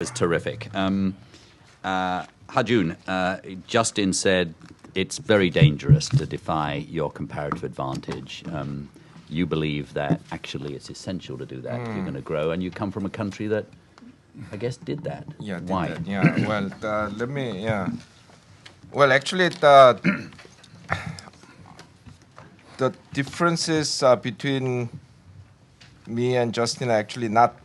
was terrific. Ha-Joon, Justin said it's very dangerous to defy your comparative advantage. You believe that actually it's essential to do that if you're going to grow, and you come from a country that, I guess, did that. Yeah, why? Did that. Yeah, well, let me. Yeah, well, actually, the differences between me and Justin are actually not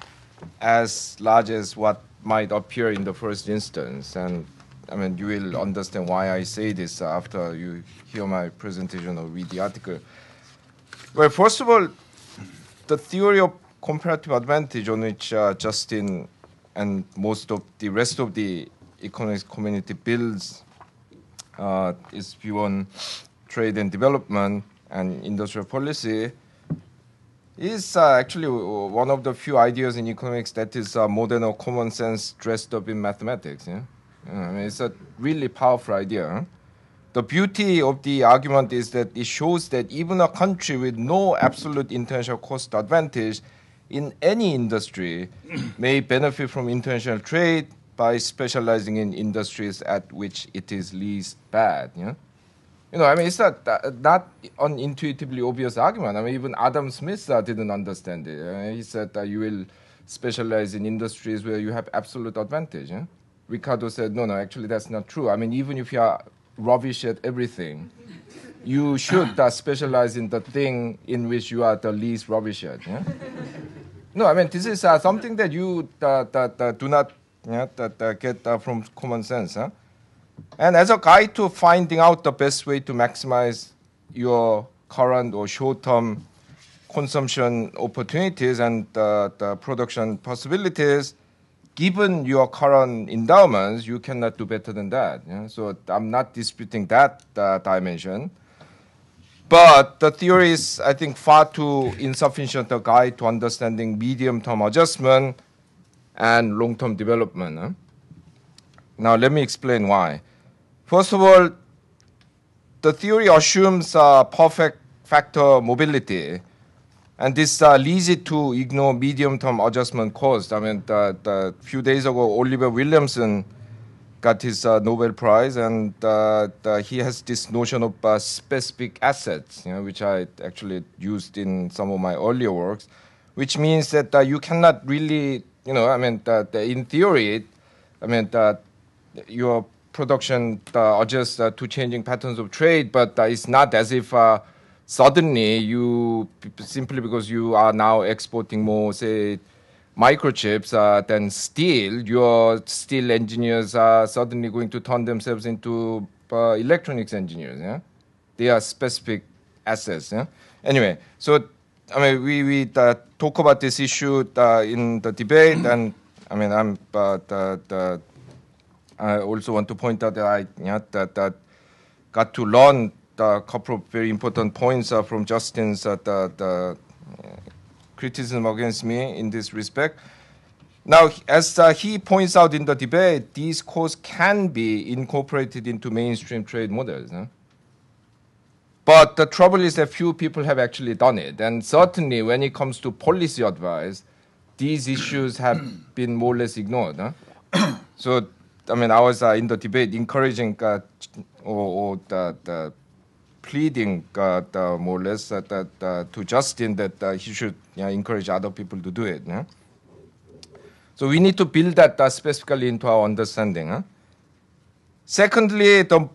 as large as what might appear in the first instance. And I mean, you will understand why I say this after you hear my presentation or read the article. Well, first of all, the theory of comparative advantage on which Justin and most of the rest of the economics community builds its view on trade and development and industrial policy is actually one of the few ideas in economics that is modern or common sense dressed up in mathematics. Yeah? I mean, it's a really powerful idea. Huh? The beauty of the argument is that it shows that even a country with no absolute international cost advantage in any industry may benefit from international trade by specializing in industries at which it is least bad. Yeah? You know, I mean, it's not an intuitively obvious argument. I mean, even Adam Smith didn't understand it. He said that you will specialize in industries where you have absolute advantage. Yeah? Ricardo said, no, actually that's not true. I mean, even if you are rubbish at everything, you should specialize in the thing in which you are the least rubbish at. Yeah? No, I mean, this is something that you do not get from common sense. Huh? And as a guide to finding out the best way to maximize your current or short-term consumption opportunities and the production possibilities, given your current endowments, you cannot do better than that. Yeah? So I'm not disputing that dimension. But the theory is, I think, far too insufficient a guide to understanding medium-term adjustment and long-term development. Huh? Now, let me explain why. First of all, the theory assumes perfect factor mobility, and this leads it to ignore medium-term adjustment costs. I mean, a few days ago, Oliver Williamson got his Nobel Prize, and he has this notion of specific assets, which I actually used in some of my earlier works, which means that you cannot really, I mean, in theory, I mean, your production adjusts to changing patterns of trade, but it's not as if suddenly you, simply because you are now exporting more, say, microchips than steel, your steel engineers are suddenly going to turn themselves into electronics engineers. Yeah? They are specific assets. Yeah? Anyway, so I mean, we talk about this issue in the debate, and I mean, I also want to point out that I got to learn a couple of very important points from Justin's criticism against me in this respect. Now, as he points out in the debate, these costs can be incorporated into mainstream trade models. Huh? But the trouble is that few people have actually done it. And certainly when it comes to policy advice, these issues have been more or less ignored. Huh? So, I mean, I was in the debate encouraging or pleading more or less to Justin that he should encourage other people to do it. Yeah? So we need to build that specifically into our understanding. Huh? Secondly, the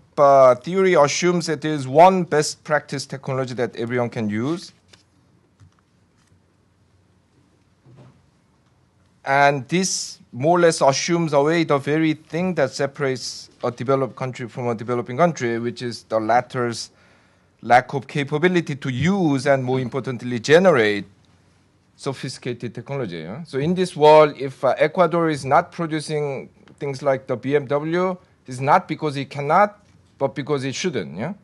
theory assumes that there is one best practice technology that everyone can use. And this more or less assumes away the very thing that separates a developed country from a developing country, which is the latter's lack of capability to use and, more importantly, generate sophisticated technology. Yeah? So in this world, if Ecuador is not producing things like the BMW, it's not because it cannot, but because it shouldn't. Yeah?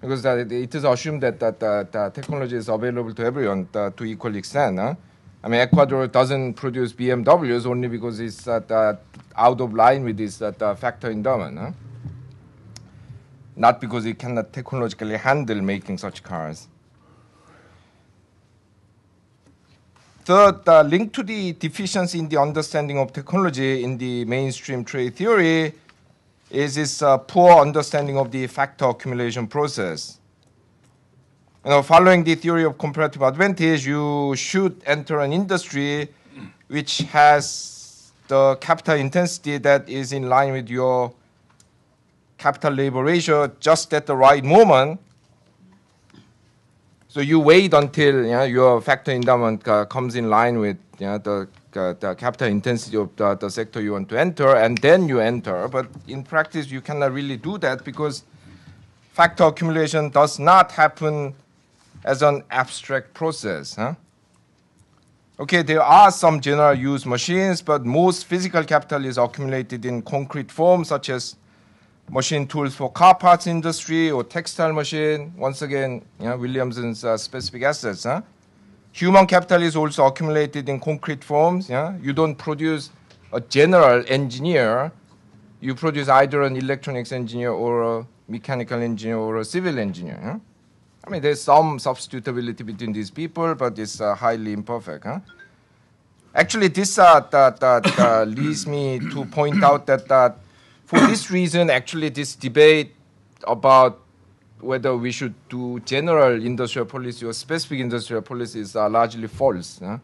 Because it is assumed that the technology is available to everyone to equal extent. Huh? I mean, Ecuador doesn't produce BMWs only because it's out of line with this factor endowment. Huh? Not because it cannot technologically handle making such cars. Third, linked to the deficiency in the understanding of technology in the mainstream trade theory is its poor understanding of the factor accumulation process. You know, following the theory of comparative advantage, you should enter an industry which has the capital intensity that is in line with your capital labor ratio just at the right moment. So you wait until your factor endowment comes in line with the capital intensity of the sector you want to enter, and then you enter. But in practice, you cannot really do that because factor accumulation does not happen as an abstract process. Huh? Okay, there are some general use machines, but most physical capital is accumulated in concrete form, such as machine tools for car parts industry or textile machine. Once again, Williamson's specific assets. Huh? Human capital is also accumulated in concrete forms. Yeah? You don't produce a general engineer. You produce either an electronics engineer or a mechanical engineer or a civil engineer. Huh? I mean, there's some substitutability between these people, but it's highly imperfect. Huh? Actually, this leads me to point out that for this reason, actually, this debate about whether we should do general industrial policy or specific industrial policy is largely false. Huh?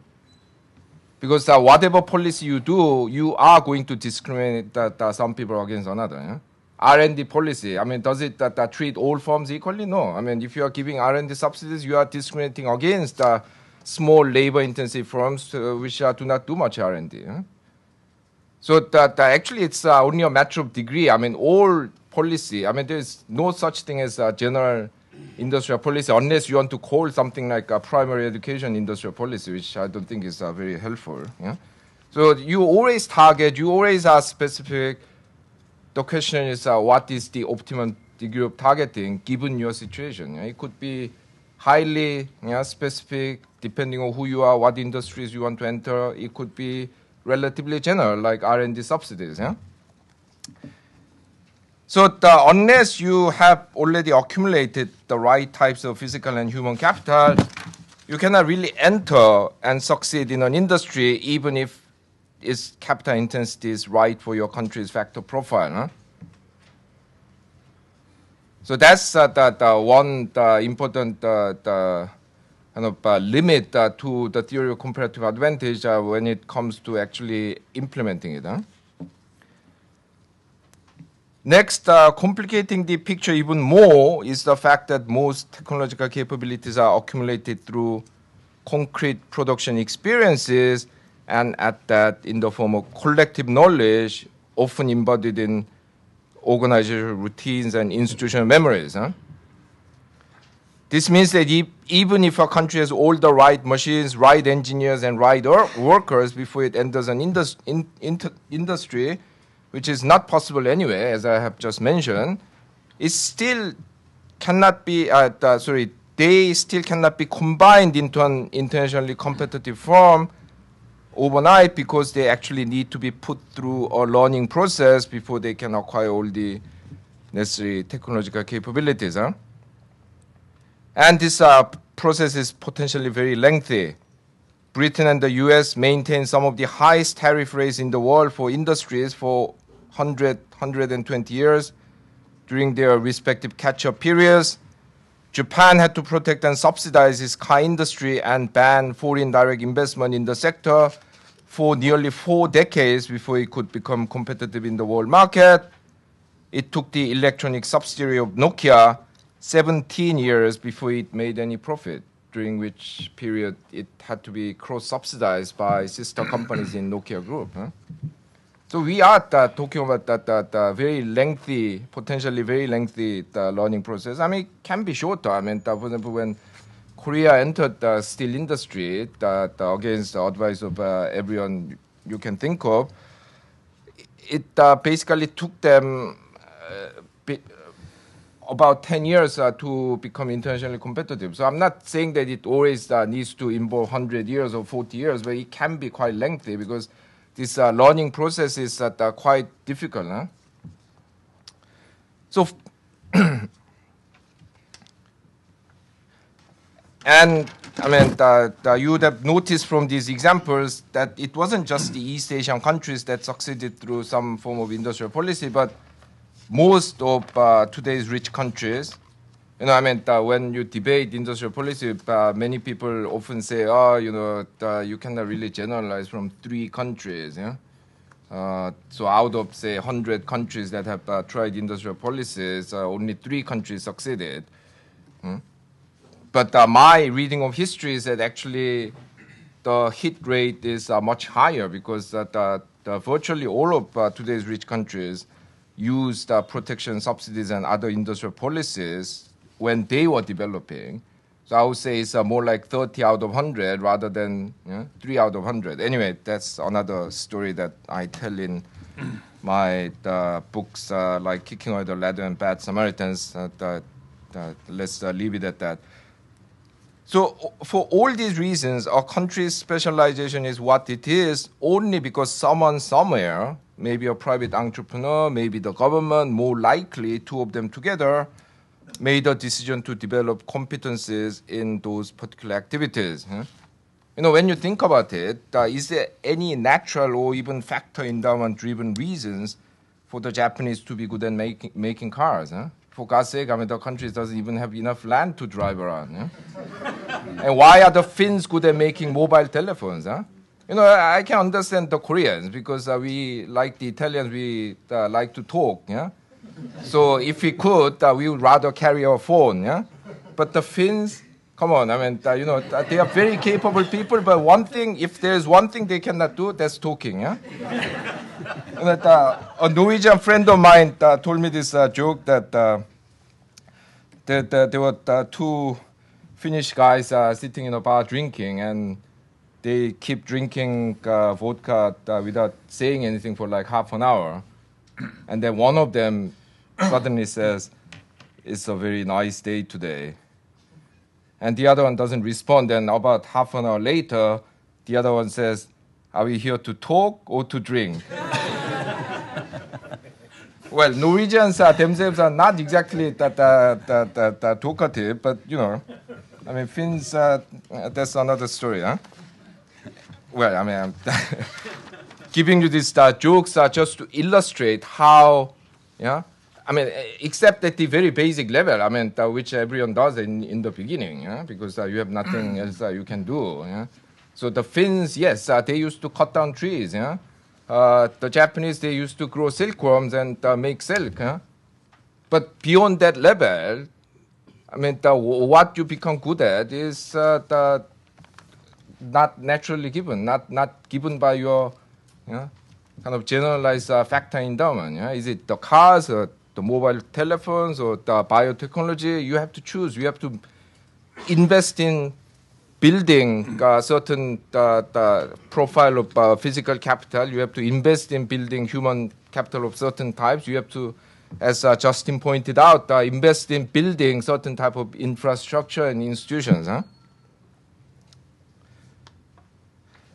Because whatever policy you do, you are going to discriminate some people against another. Huh? R&D policy, I mean, does it treat all firms equally? No. I mean, if you are giving R&D subsidies, you are discriminating against small labor-intensive firms which do not do much R&D. Huh? So that actually it's only a matter of degree. I mean, all policy, I mean, there's no such thing as a general industrial policy unless you want to call something like a primary education industrial policy, which I don't think is very helpful. Yeah? So you always target, you always are specific. The question is what is the optimum degree of targeting given your situation? Yeah? It could be highly specific depending on who you are, what industries you want to enter. It could be relatively general, like R&D subsidies. Yeah? So unless you have already accumulated the right types of physical and human capital, you cannot really enter and succeed in an industry, even if its capital intensity is right for your country's factor profile. Huh? So that's the one important limit to the theory of comparative advantage when it comes to actually implementing it. Huh? Next, complicating the picture even more is the fact that most technological capabilities are accumulated through concrete production experiences, and at that in the form of collective knowledge, often embodied in organizational routines and institutional memories. Huh? This means that even if a country has all the right machines, right engineers, and right workers before it enters an industry, which is not possible anyway, as I have just mentioned, it still cannot be, they still cannot be combined into an internationally competitive form overnight because they actually need to be put through a learning process before they can acquire all the necessary technological capabilities. Huh? And this process is potentially very lengthy. Britain and the US maintain some of the highest tariff rates in the world for industries for 120 years during their respective catch-up periods. Japan had to protect and subsidize its car industry and ban foreign direct investment in the sector for nearly 4 decades before it could become competitive in the world market. It took the electronic subsidiary of Nokia 17 years before it made any profit, during which period it had to be cross-subsidized by sister companies in Nokia Group. Huh? So we are talking about that very lengthy, potentially very lengthy learning process. I mean, it can be shorter. I mean, for example, when Korea entered the steel industry, against the advice of everyone you can think of, it basically took them about 10 years to become internationally competitive. So I'm not saying that it always needs to involve 100 years or 40 years, but it can be quite lengthy because this learning process is quite difficult. Huh? So, and I mean, you would have noticed from these examples that it wasn't just the East Asian countries that succeeded through some form of industrial policy, but most of today's rich countries. You know, I mean, when you debate industrial policy, many people often say, oh, you know, you cannot really generalize from 3 countries. Yeah? So out of, say, 100 countries that have tried industrial policies, only 3 countries succeeded. Hmm? But my reading of history is that actually the hit rate is much higher because virtually all of today's rich countries used protection subsidies and other industrial policies when they were developing. So I would say it's more like 30 out of 100 rather than 3 out of 100. Anyway, that's another story that I tell in my books like Kicking Away the Ladder and Bad Samaritans. Let's leave it at that. So for all these reasons, our country's specialization is what it is only because someone somewhere, maybe a private entrepreneur, maybe the government, more likely 2 of them together, made a decision to develop competencies in those particular activities. Huh? You know, when you think about it, is there any natural or even factor endowment-driven reasons for the Japanese to be good at making cars? Huh? For God's sake, I mean, the country doesn't even have enough land to drive around. Yeah? And why are the Finns good at making mobile telephones? Huh? You know, I can understand the Koreans because we, like the Italians, we like to talk. Yeah? So if we could, we would rather carry our phone. Yeah? But the Finns, come on, I mean, you know, they are very capable people, but one thing, if there's one thing they cannot do, that's talking. Yeah? That, a Norwegian friend of mine told me this joke that there were 2 Finnish guys sitting in a bar drinking, and they keep drinking vodka without saying anything for like half an hour. And then one of them suddenly says, "It's a very nice day today." And the other one doesn't respond. And about half an hour later, the other one says, "Are we here to talk or to drink?" Well, Norwegians themselves are not exactly that talkative, but, you know, I mean, Finns, that's another story, huh? Well, I mean, I'm giving you these jokes just to illustrate how, yeah, I mean, except at the very basic level, I mean, which everyone does in the beginning, yeah, because you have nothing else you can do, yeah. So the Finns, yes, they used to cut down trees, yeah. The Japanese, they used to grow silkworms and make silk. Huh? But beyond that level, I mean, what you become good at is not naturally given, not given by your kind of generalized factor endowment. Yeah? Is it the cars or the mobile telephones or the biotechnology? You have to choose. You have to invest in building certain profile of physical capital. You have to invest in building human capital of certain types. You have to, as Justin pointed out, invest in building certain type of infrastructure and institutions. Huh?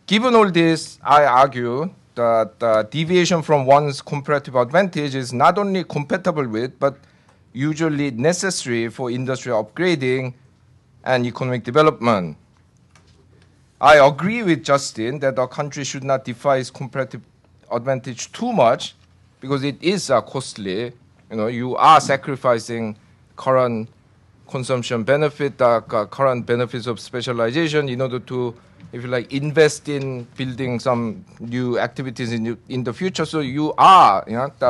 Given all this, I argue that deviation from one's comparative advantage is not only compatible with, but usually necessary for industrial upgrading and economic development. I agree with Justin that our country should not defy its comparative advantage too much because it is costly. You know, you are sacrificing current consumption benefit, current benefits of specialization in order to, if you like, invest in building some new activities in the future. So you are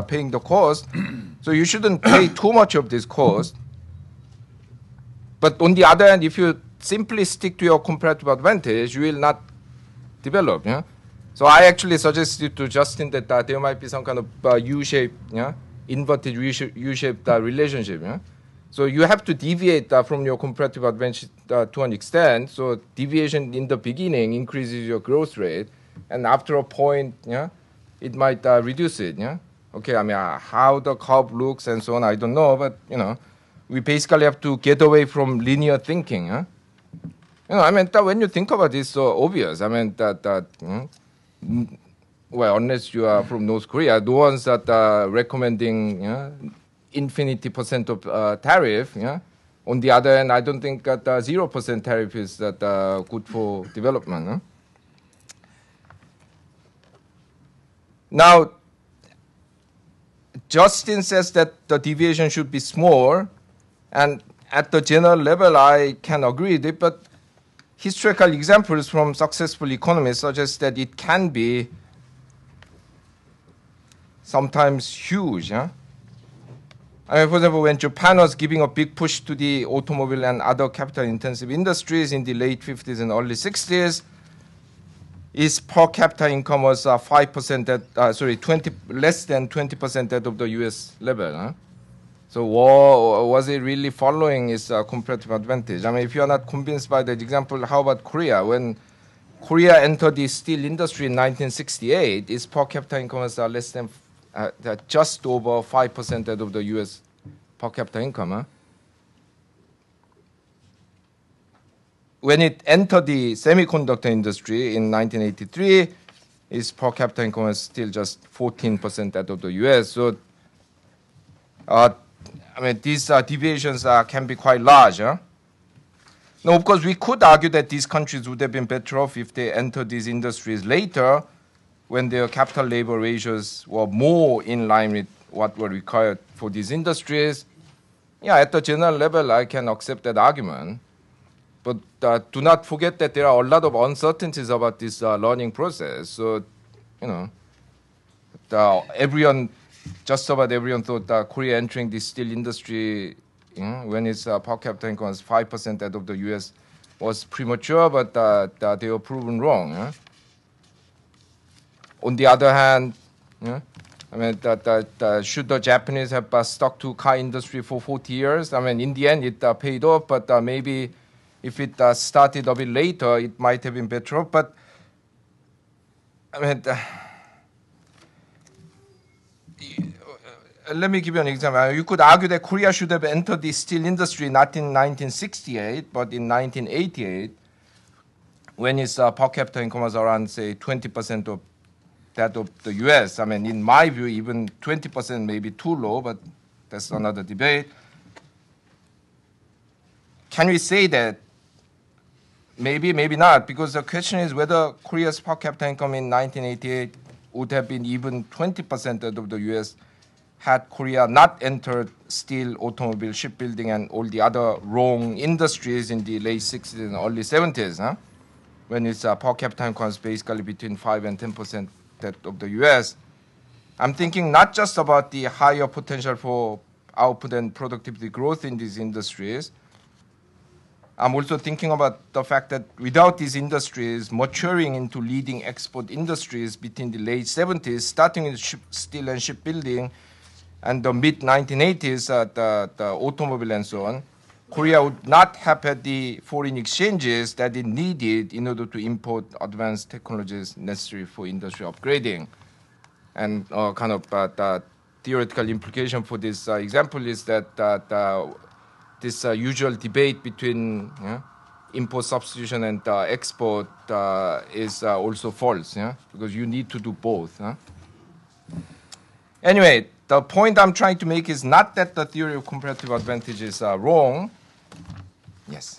paying the cost. So you shouldn't pay too much of this cost. But on the other hand, if you simply stick to your comparative advantage, you will not develop. Yeah? So I actually suggested to Justin that there might be some kind of U-shaped, inverted U-shaped relationship. Yeah? So you have to deviate from your comparative advantage to an extent. So deviation in the beginning increases your growth rate. And after a point, it might reduce it. Yeah? Okay, I mean, how the curve looks and so on, I don't know, but, you know, we basically have to get away from linear thinking. Huh? You know, I mean, when you think about this, it's so obvious. I mean, well, unless you are from North Korea, the ones that are recommending infinity percent of tariff, On the other hand, I don't think that 0% tariff is that good for development. Huh? Now, Justin says that the deviation should be small, and at the general level, I can agree with it, but historical examples from successful economies suggest that it can be sometimes huge. Huh? I mean, for example, when Japan was giving a big push to the automobile and other capital-intensive industries in the late 50s and early 60s, its per capita income was 20% less than 20% that of the U.S. level. Huh? So was it really following its comparative advantage? I mean, if you are not convinced by that example, how about Korea? When Korea entered the steel industry in 1968, its per capita income was less than just over 5% that of the U.S. per capita income. Huh? When it entered the semiconductor industry in 1983, its per capita income was still just 14% that of the U.S. So, I mean, these deviations can be quite large. Huh? Now, of course, we could argue that these countries would have been better off if they entered these industries later, when their capital-labor ratios were more in line with what were required for these industries. Yeah, at the general level, I can accept that argument. But do not forget that there are a lot of uncertainties about this learning process. So, you know, just about everyone thought Korea entering the steel industry, you know, when its per capita income was 5% that of the U.S. was premature, but they were proven wrong. Huh? On the other hand, yeah, I mean, should the Japanese have stuck to car industry for 40 years? I mean, in the end, it paid off, but maybe if it started a bit later, it might have been better off. But I mean, let me give you an example. You could argue that Korea should have entered the steel industry not in 1968, but in 1988, when its per capita income was around, say, 20% of that of the U.S. I mean, in my view, even 20% may be too low, but that's another debate. Can we say that? Maybe, maybe not, because the question is whether Korea's per capita income in 1988 would have been even 20% of the U.S. had Korea not entered steel, automobile, shipbuilding, and all the other wrong industries in the late 60s and early 70s, huh? When its per capita income is basically between 5 and 10%. Of the U.S. I'm thinking not just about the higher potential for output and productivity growth in these industries. I'm also thinking about the fact that without these industries maturing into leading export industries between the late 70s, starting in steel and shipbuilding, and the mid-1980s, the automobile and so on, Korea would not have had the foreign exchanges that it needed in order to import advanced technologies necessary for industry upgrading. And kind of the theoretical implication for this example is that this usual debate between import substitution and export is also false, yeah? Because you need to do both. Huh? Anyway, the point I'm trying to make is not that the theory of comparative advantage is wrong. Yes.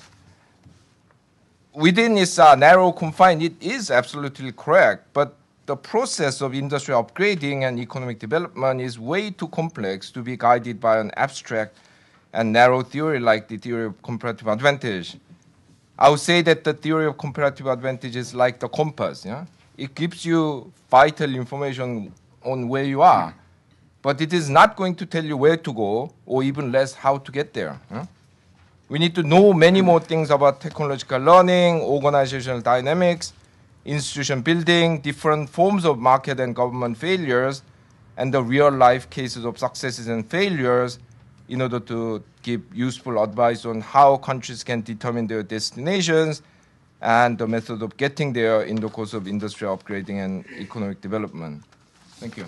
Within its narrow confine, it is absolutely correct, but the process of industrial upgrading and economic development is way too complex to be guided by an abstract and narrow theory like the theory of comparative advantage. I would say that the theory of comparative advantage is like the compass. Yeah? It gives you vital information on where you are, but it is not going to tell you where to go, or even less how to get there. Huh? We need to know many more things about technological learning, organizational dynamics, institution building, different forms of market and government failures, and the real-life cases of successes and failures in order to give useful advice on how countries can determine their destinations and the method of getting there in the course of industrial upgrading and economic development. Thank you.